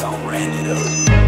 Don't round it up.